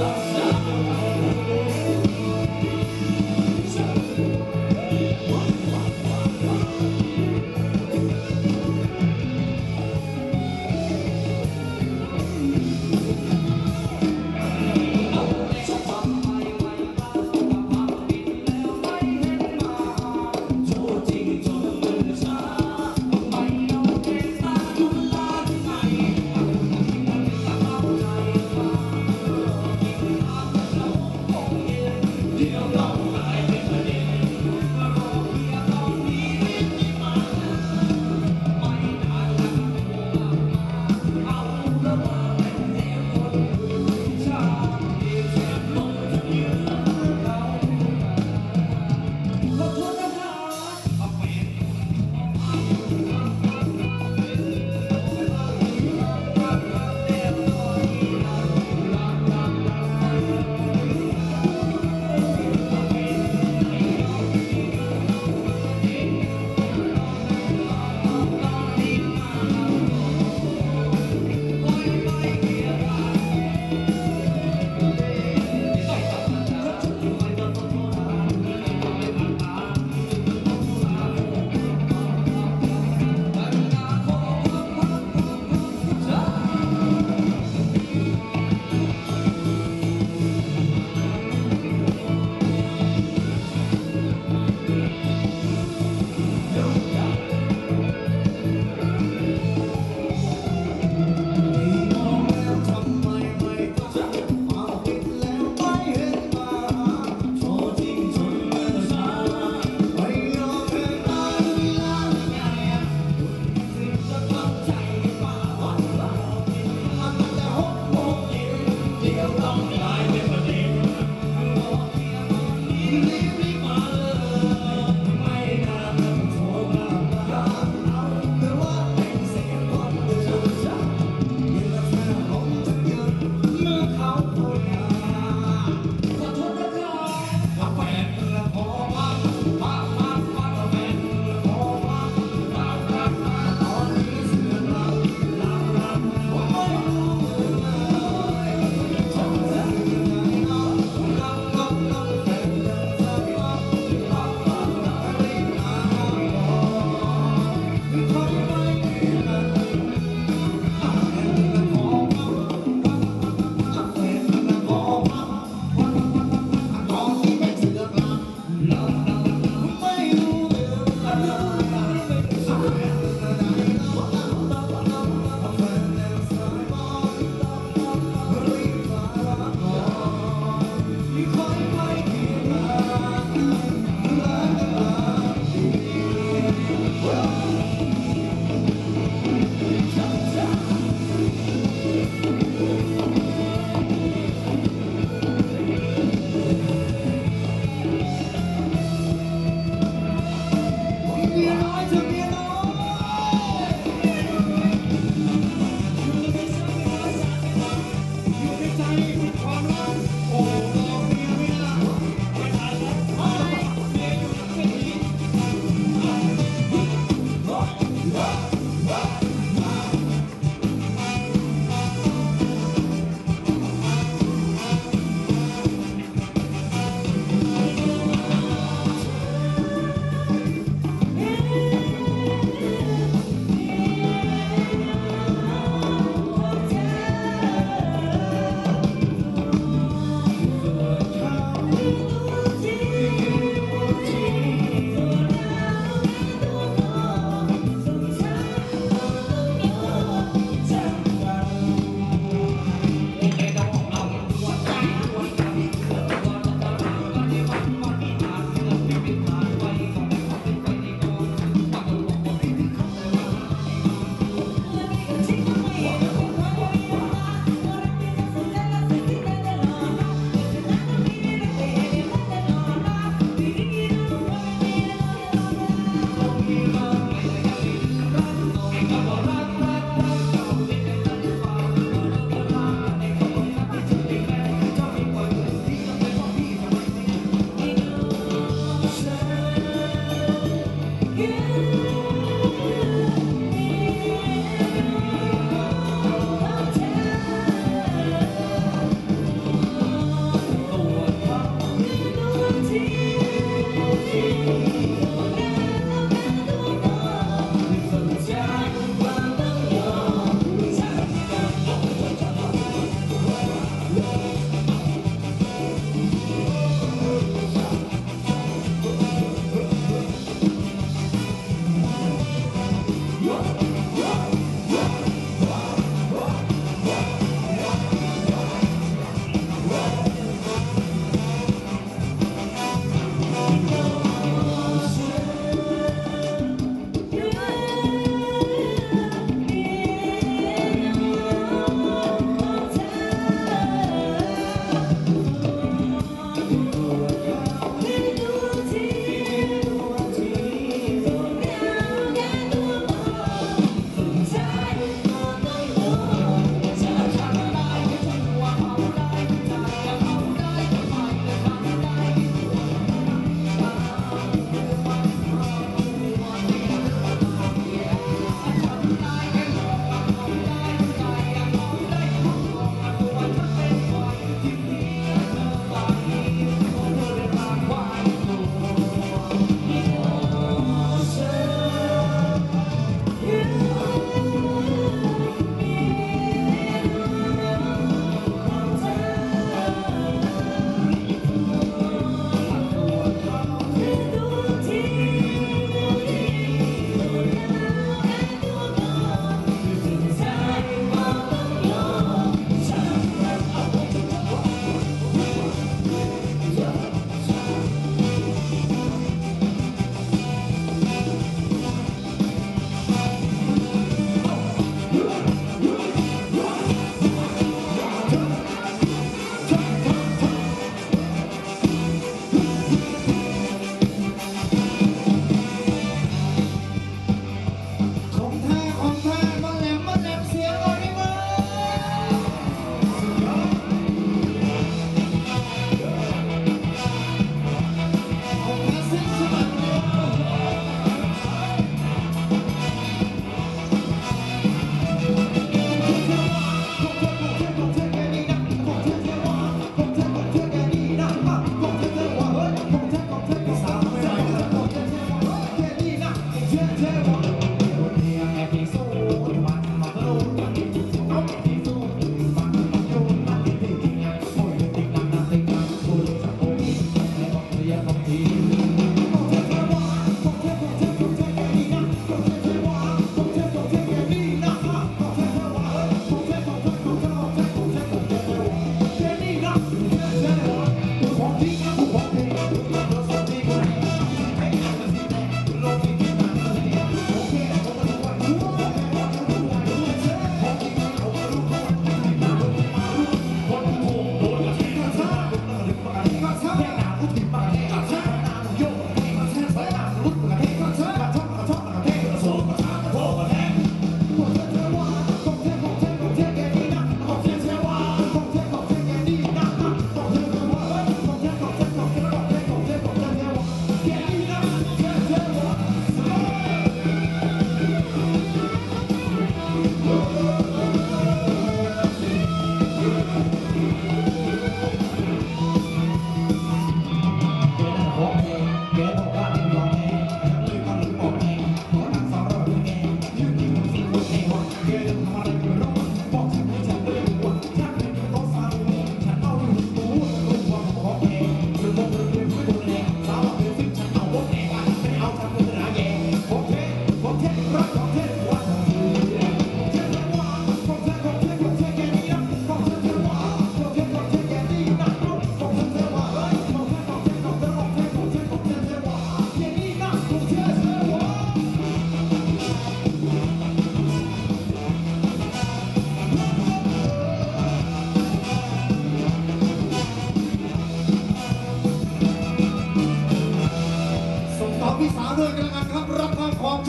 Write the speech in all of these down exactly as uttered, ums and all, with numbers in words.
We'll be right back.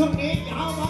ชุดนี้ยาวมาก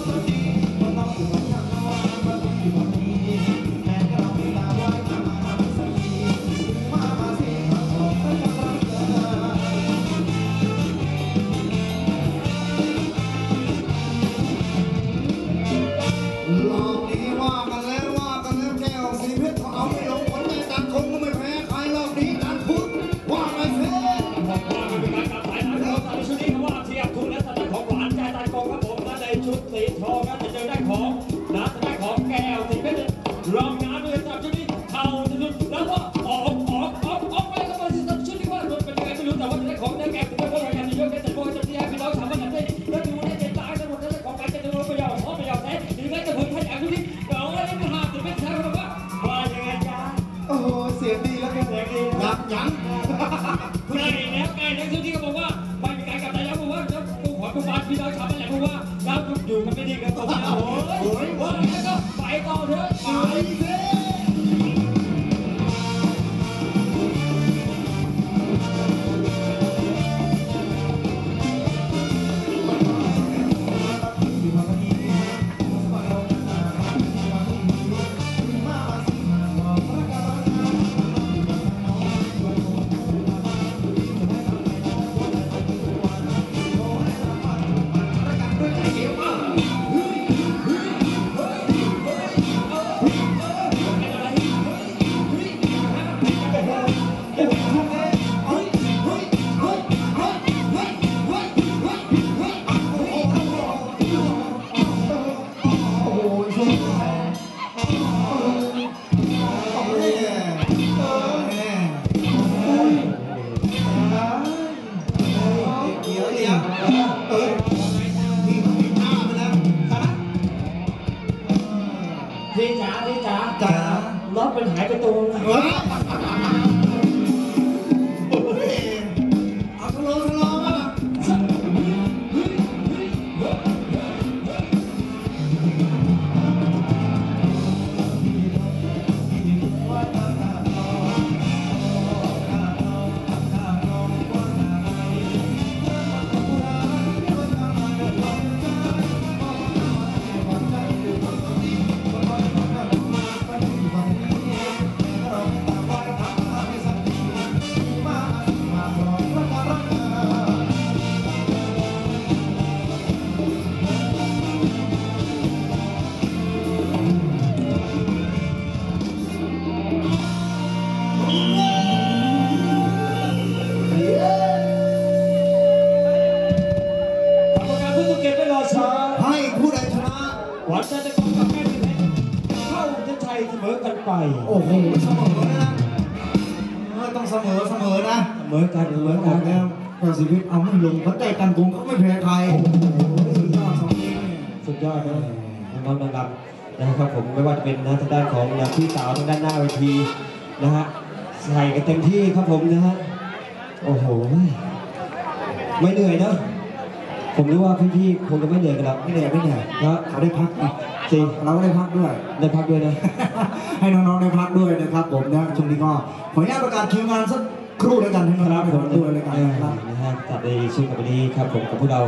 พี่สาวทางด้านหน้าเวทีนะฮะใส่กันเต็มที่ครับผมนะฮะโอ้โหไม่เหนื่อยเนอะผมรู้ว่าพี่ๆคงจะไม่เหนื่อยกันแล้วไม่เหนื่อยไม่เหนื่อยแล้วเขาได้พักจริงเราได้พักด้วยได้พักด้วยนะให้น้องๆได้พักด้วยนะครับผมนะช่วงนี้ก็ขออนุญาตประกาศคิวงานสักครู่ด้วยกันให้น้องๆได้พักด้วยนะครับนะฮะจัดในช่วงวันนี้ครับผมกับพวกเรา